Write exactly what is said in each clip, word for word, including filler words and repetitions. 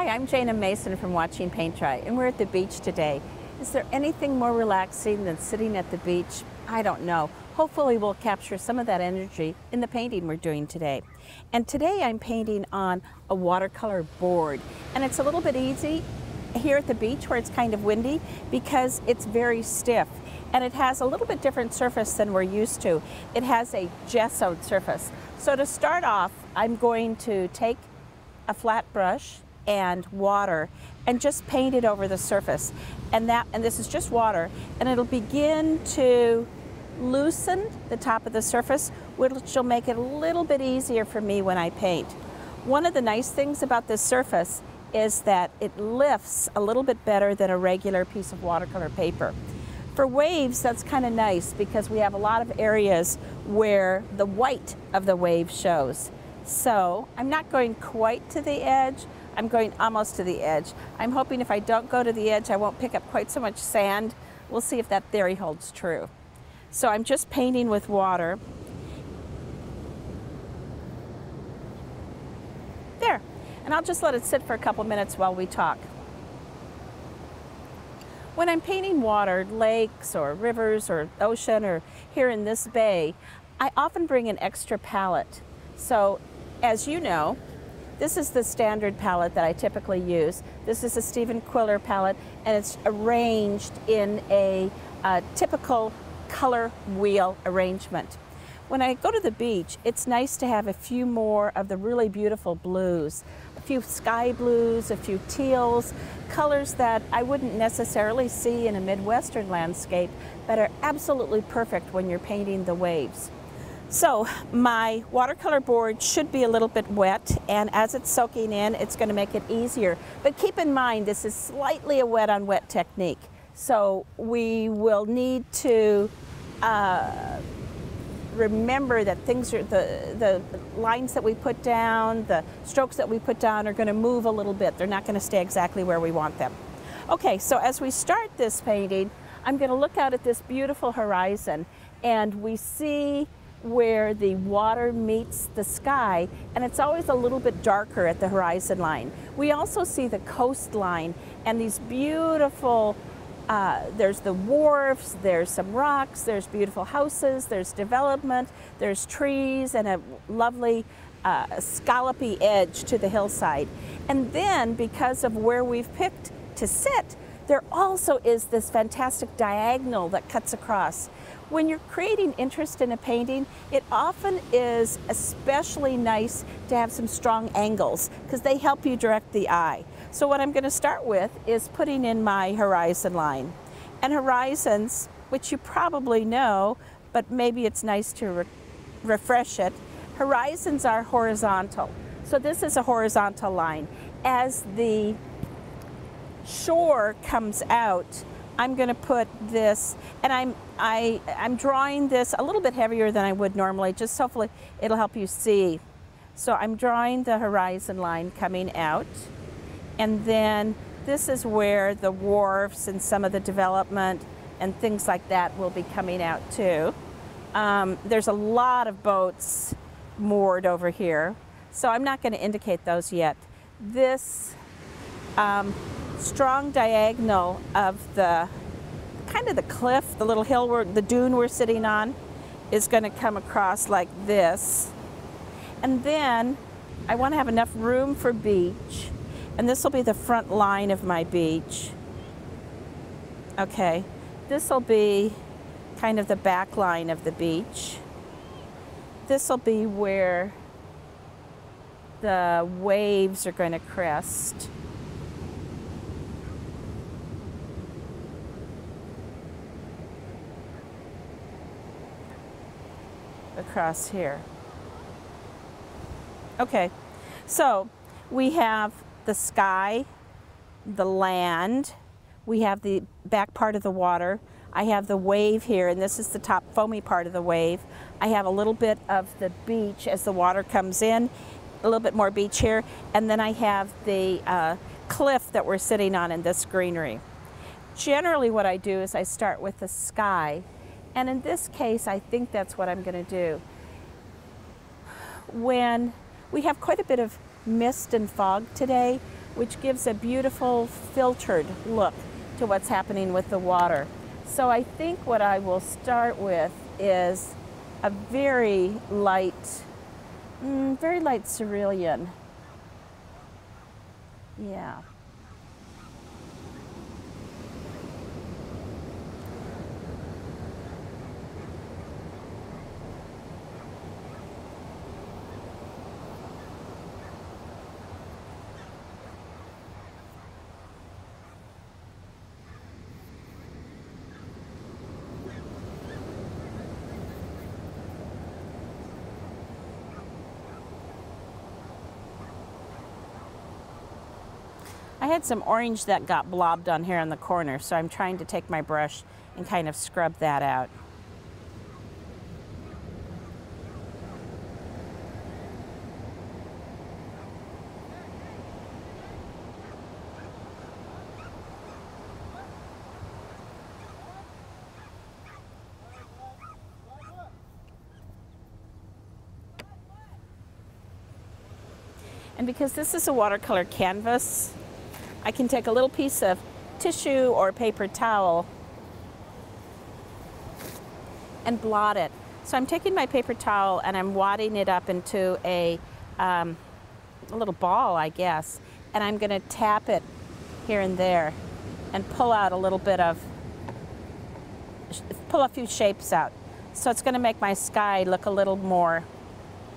Hi, I'm Jane M Mason from Watching Paint Dry, and we're at the beach today. Is there anything more relaxing than sitting at the beach? I don't know. Hopefully we'll capture some of that energy in the painting we're doing today. And today I'm painting on a watercolor board, and it's a little bit easy here at the beach where it's kind of windy because it's very stiff. And it has a little bit different surface than we're used to. It has a gessoed surface. So to start off, I'm going to take a flat brush and water and just paint it over the surface. And that, and this is just water, and it'll begin to loosen the top of the surface, which will make it a little bit easier for me when I paint. One of the nice things about this surface is that it lifts a little bit better than a regular piece of watercolor paper. For waves, that's kind of nice because we have a lot of areas where the white of the wave shows. So I'm not going quite to the edge, I'm going almost to the edge. I'm hoping if I don't go to the edge, I won't pick up quite so much sand. We'll see if that theory holds true. So I'm just painting with water. There, and I'll just let it sit for a couple minutes while we talk. When I'm painting water, lakes or rivers or ocean, or here in this bay, I often bring an extra palette. So as you know, this is the standard palette that I typically use. This is a Stephen Quiller palette, and it's arranged in a, a typical color wheel arrangement. When I go to the beach, it's nice to have a few more of the really beautiful blues. A few sky blues, a few teals, colors that I wouldn't necessarily see in a Midwestern landscape, but are absolutely perfect when you're painting the waves. So my watercolor board should be a little bit wet, and as it's soaking in, it's going to make it easier. But keep in mind, this is slightly a wet on wet technique, so we will need to uh, remember that things are, the, the lines that we put down, the strokes that we put down are going to move a little bit. They're not going to stay exactly where we want them. Okay, so as we start this painting, I'm going to look out at this beautiful horizon, and we see where the water meets the sky, and it's always a little bit darker at the horizon line. We also see the coastline and these beautiful Uh, there's the wharves, there's some rocks, there's beautiful houses, there's development, there's trees, and a lovely uh, scallopy edge to the hillside. And then, because of where we've picked to sit, there also is this fantastic diagonal that cuts across. When you're creating interest in a painting, it often is especially nice to have some strong angles because they help you direct the eye. So what I'm going to start with is putting in my horizon line. And horizons, which you probably know, but maybe it's nice to re refresh it, horizons are horizontal. So this is a horizontal line. As the shore comes out, I'm going to put this, and I'm I I'm drawing this a little bit heavier than I would normally, just hopefully it'll help you see. So I'm drawing the horizon line coming out, and then this is where the wharves and some of the development and things like that will be coming out too. Um, there's a lot of boats moored over here, so I'm not going to indicate those yet. This um, strong diagonal of the kind of the cliff, the little hill, where the dune we're sitting on, is going to come across like this. And then I want to have enough room for beach, and this will be the front line of my beach. Okay, this will be kind of the back line of the beach. This will be where the waves are going to crest. Across here. Okay, so we have the sky, the land, we have the back part of the water, I have the wave here, and this is the top foamy part of the wave. I have a little bit of the beach as the water comes in, a little bit more beach here, and then I have the uh, cliff that we're sitting on in this greenery. Generally what I do is I start with the sky. And in this case, I think that's what I'm going to do. When we have quite a bit of mist and fog today, which gives a beautiful filtered look to what's happening with the water. So I think what I will start with is a very light, mm, very light cerulean. Yeah. I had some orange that got blobbed on here in the corner, so I'm trying to take my brush and kind of scrub that out. And because this is a watercolor canvas, I can take a little piece of tissue or paper towel and blot it. So I'm taking my paper towel and I'm wadding it up into a, um, a little ball, I guess, and I'm going to tap it here and there and pull out a little bit of, pull a few shapes out. So it's going to make my sky look a little more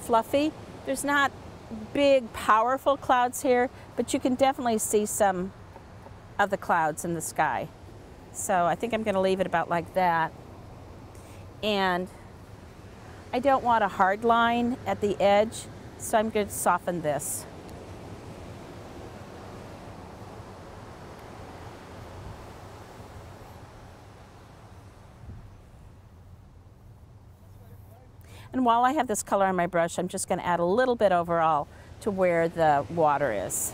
fluffy. There's not big, powerful clouds here, but you can definitely see some of the clouds in the sky. So I think I'm going to leave it about like that. And I don't want a hard line at the edge, so I'm going to soften this. And while I have this color on my brush, I'm just going to add a little bit overall to where the water is.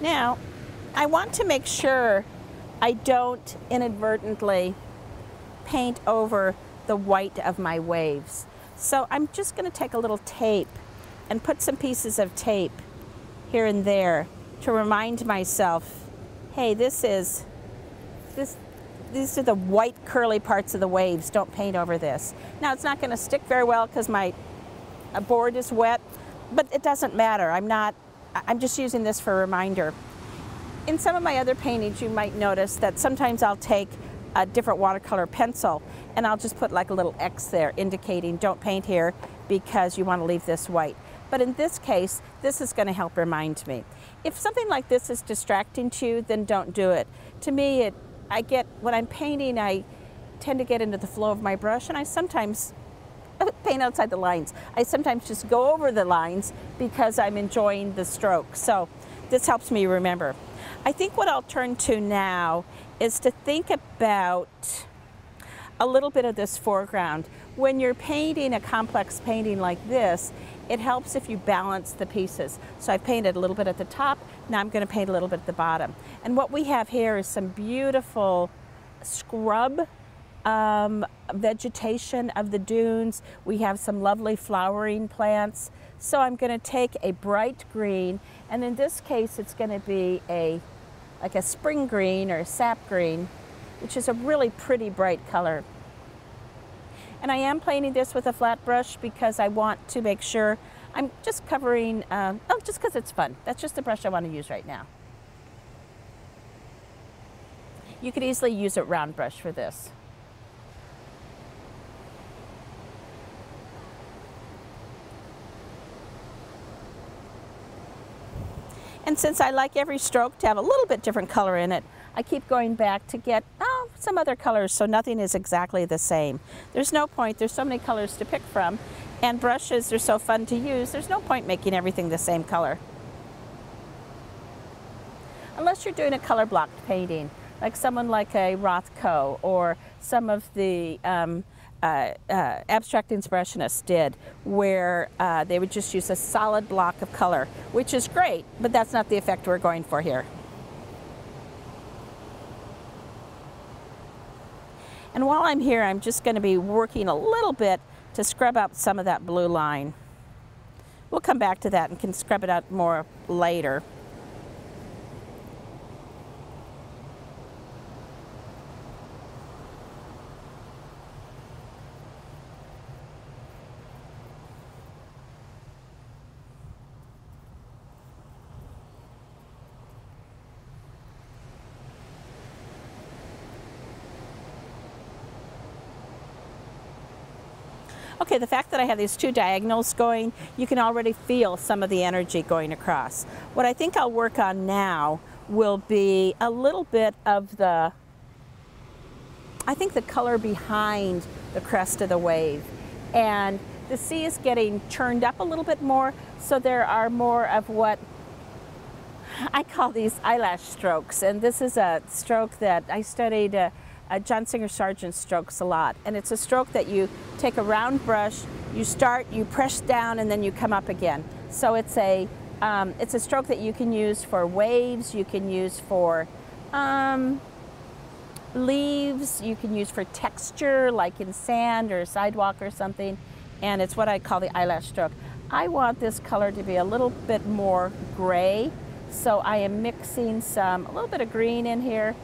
Now, I want to make sure I don't inadvertently paint over the white of my waves. So I'm just going to take a little tape and put some pieces of tape here and there to remind myself, hey, this is, this, these are the white curly parts of the waves, don't paint over this. Now it's not going to stick very well because my board is wet, but it doesn't matter. I'm not, I'm just using this for a reminder. In some of my other paintings you might notice that sometimes I'll take a different watercolor pencil and I'll just put like a little X there indicating don't paint here because you want to leave this white. But in this case, this is going to help remind me. If something like this is distracting to you, then don't do it. To me, it, I get, when I'm painting, I tend to get into the flow of my brush, and I sometimes paint outside the lines. I sometimes just go over the lines because I'm enjoying the stroke. So this helps me remember. I think what I'll turn to now is to think about a little bit of this foreground. When you're painting a complex painting like this, it helps if you balance the pieces. So I painted a little bit at the top, now I'm going to paint a little bit at the bottom. And what we have here is some beautiful scrub um, vegetation of the dunes. We have some lovely flowering plants. So I'm going to take a bright green, and in this case it's going to be a like a spring green or a sap green, which is a really pretty bright color. And I am painting this with a flat brush because I want to make sure I'm just covering, um, oh, just because it's fun. That's just the brush I want to use right now. You could easily use a round brush for this. And since I like every stroke to have a little bit different color in it, I keep going back to get oh, some other colors, so nothing is exactly the same. There's no point, there's so many colors to pick from, and brushes are so fun to use, there's no point making everything the same color. Unless you're doing a color blocked painting, like someone like a Rothko or some of the um, uh, uh, abstract expressionists did, where uh, they would just use a solid block of color, which is great, but that's not the effect we're going for here. And while I'm here, I'm just going to be working a little bit to scrub out some of that blue line. We'll come back to that and can scrub it out more later. Okay, the fact that I have these two diagonals going, you can already feel some of the energy going across. What I think I'll work on now will be a little bit of the, I think the color behind the crest of the wave. And the sea is getting churned up a little bit more, so there are more of what I call these eyelash strokes. And this is a stroke that I studied uh, Uh, John Singer Sargent strokes a lot, and it's a stroke that you take a round brush, you start, you press down, and then you come up again. So it's a um, it's a stroke that you can use for waves, you can use for um, leaves, you can use for texture, like in sand or sidewalk or something, and it's what I call the eyelash stroke. I want this color to be a little bit more gray, so I am mixing some a little bit of green in here.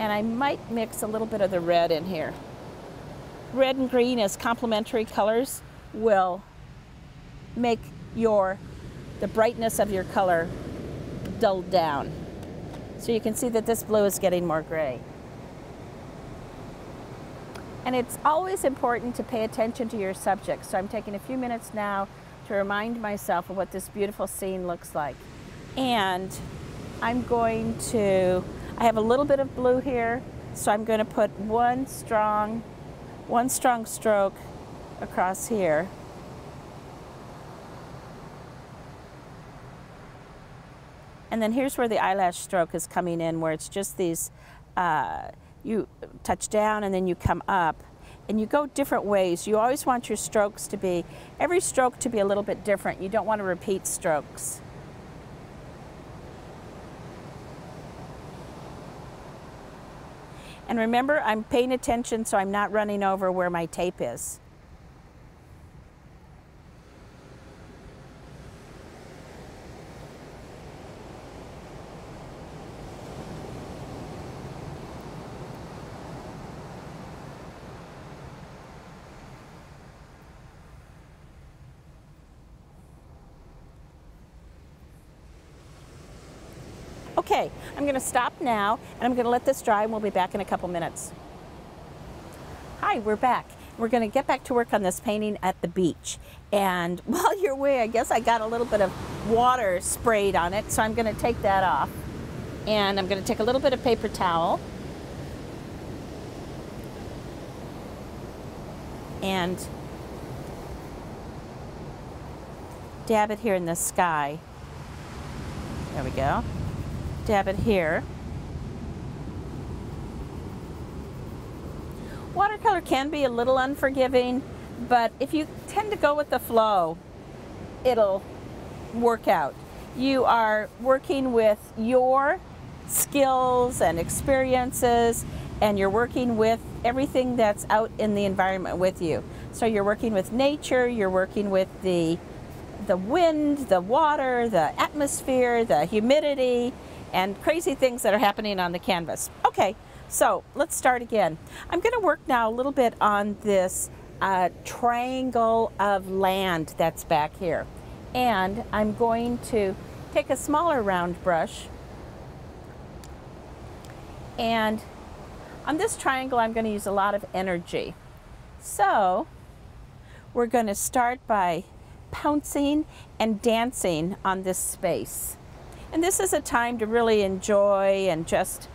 And I might mix a little bit of the red in here. Red and green as complementary colors will make your, the brightness of your color dulled down. So you can see that this blue is getting more gray. And it's always important to pay attention to your subject. So I'm taking a few minutes now to remind myself of what this beautiful scene looks like. And I'm going to, I have a little bit of blue here, so I'm going to put one strong, one strong stroke across here. And then here's where the eyelash stroke is coming in, where it's just these, uh, you touch down and then you come up. And you go different ways. You always want your strokes to be, every stroke to be a little bit different. You don't want to repeat strokes. And remember, I'm paying attention so I'm not running over where my tape is. Okay, I'm going to stop now, and I'm going to let this dry, and we'll be back in a couple minutes. Hi, we're back. We're going to get back to work on this painting at the beach. And while you're away, I guess I got a little bit of water sprayed on it, so I'm going to take that off. And I'm going to take a little bit of paper towel. And dab it here in the sky. There we go. Dab it here. Watercolor can be a little unforgiving, but if you tend to go with the flow, it'll work out. You are working with your skills and experiences, and you're working with everything that's out in the environment with you. So you're working with nature, you're working with the, the wind, the water, the atmosphere, the humidity, and crazy things that are happening on the canvas. Okay, so let's start again. I'm going to work now a little bit on this uh, triangle of land that's back here. And I'm going to take a smaller round brush. And on this triangle, I'm going to use a lot of energy. So we're going to start by pouncing and dancing on this space. And this is a time to really enjoy and just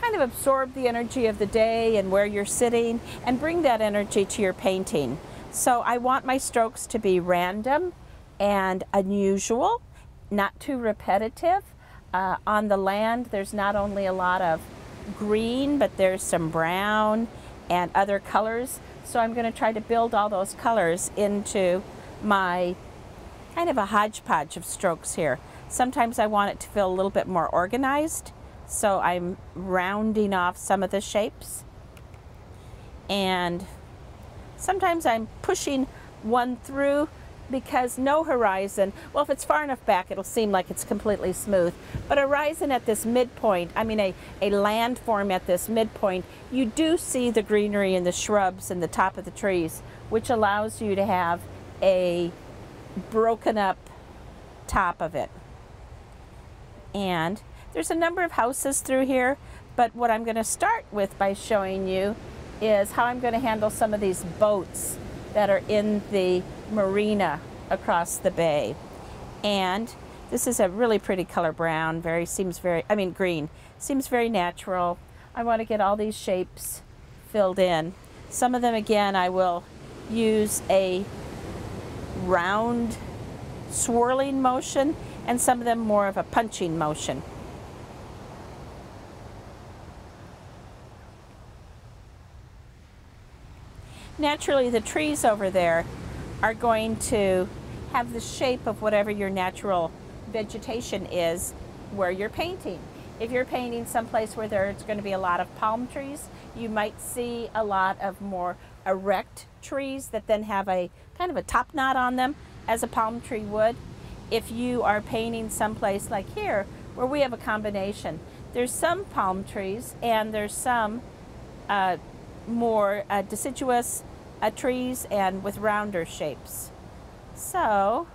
kind of absorb the energy of the day and where you're sitting and bring that energy to your painting. So I want my strokes to be random and unusual, not too repetitive. Uh, on the land, there's not only a lot of green, but there's some brown and other colors. So I'm going to try to build all those colors into my kind of a hodgepodge of strokes here. Sometimes I want it to feel a little bit more organized, so I'm rounding off some of the shapes. And sometimes I'm pushing one through because no horizon, well, if it's far enough back, it'll seem like it's completely smooth. But a horizon at this midpoint, I mean a, a landform at this midpoint, you do see the greenery and the shrubs and the top of the trees, which allows you to have a broken up top of it. And there's a number of houses through here, but what I'm going to start with by showing you is how I'm going to handle some of these boats that are in the marina across the bay. And this is a really pretty color brown, very seems very, I mean green, seems very natural. I want to get all these shapes filled in. Some of them, again, I will use a round swirling motion, and some of them more of a punching motion. Naturally, the trees over there are going to have the shape of whatever your natural vegetation is where you're painting. If you're painting someplace where there's going to be a lot of palm trees, you might see a lot of more erect trees that then have a kind of a top knot on them, as a palm tree would. If you are painting someplace like here, where we have a combination, there's some palm trees and there's some uh, more uh, deciduous Uh, trees and with rounder shapes. So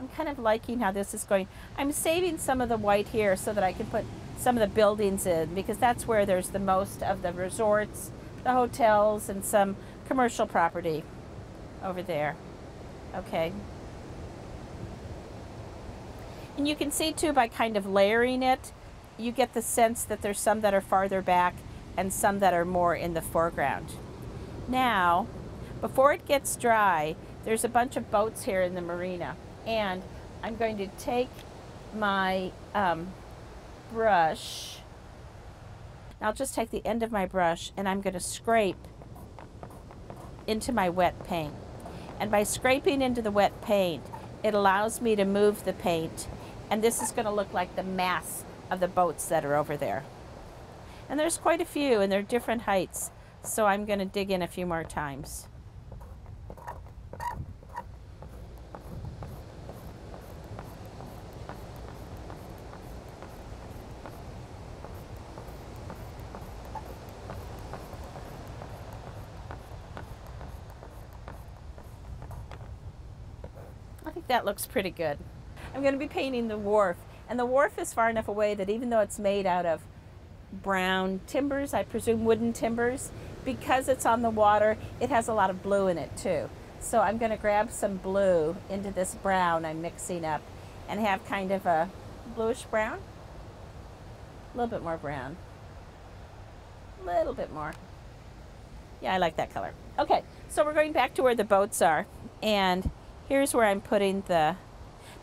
I'm kind of liking how this is going. I'm saving some of the white here so that I can put some of the buildings in, because that's where there's the most of the resorts, the hotels, and some commercial property over there. Okay. And you can see too, by kind of layering it, you get the sense that there's some that are farther back and some that are more in the foreground. Now, before it gets dry, there's a bunch of boats here in the marina, and I'm going to take my um, brush, I'll just take the end of my brush, and I'm going to scrape into my wet paint. And by scraping into the wet paint, it allows me to move the paint, and this is going to look like the mass of the boats that are over there. And there's quite a few, and they're different heights. So I'm going to dig in a few more times. I think that looks pretty good. I'm going to be painting the wharf, and the wharf is far enough away that even though it's made out of brown timbers, I presume wooden timbers, because it's on the water, it has a lot of blue in it too. So I'm going to grab some blue into this brown I'm mixing up and have kind of a bluish brown. A little bit more brown. A little bit more. Yeah, I like that color. Okay, so we're going back to where the boats are, and here's where I'm putting the,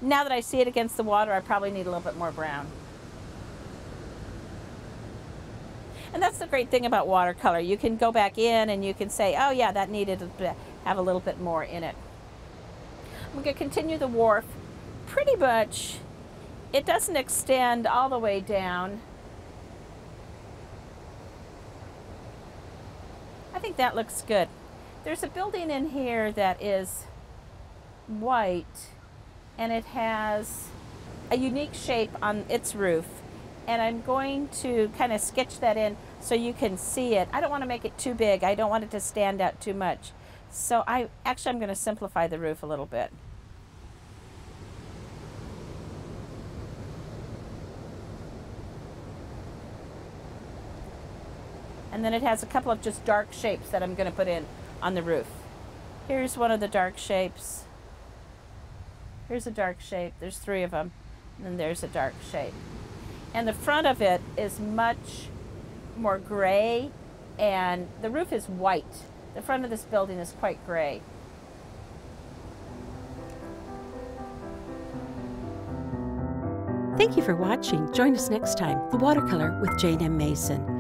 now that I see it against the water, I probably need a little bit more brown. And that's the great thing about watercolor. You can go back in and you can say, oh yeah, that needed to have a little bit more in it. I'm going to continue the wharf. Pretty much, it doesn't extend all the way down. I think that looks good. There's a building in here that is white, and it has a unique shape on its roof. And I'm going to kind of sketch that in so you can see it. I don't want to make it too big. I don't want it to stand out too much. So I actually I'm going to simplify the roof a little bit. And then it has a couple of just dark shapes that I'm going to put in on the roof. Here's one of the dark shapes. Here's a dark shape. There's three of them. And then there's a dark shape. And the front of it is much more gray, and the roof is white. The front of this building is quite gray. Thank you for watching. Join us next time, The Watercolor with Jane M Mason.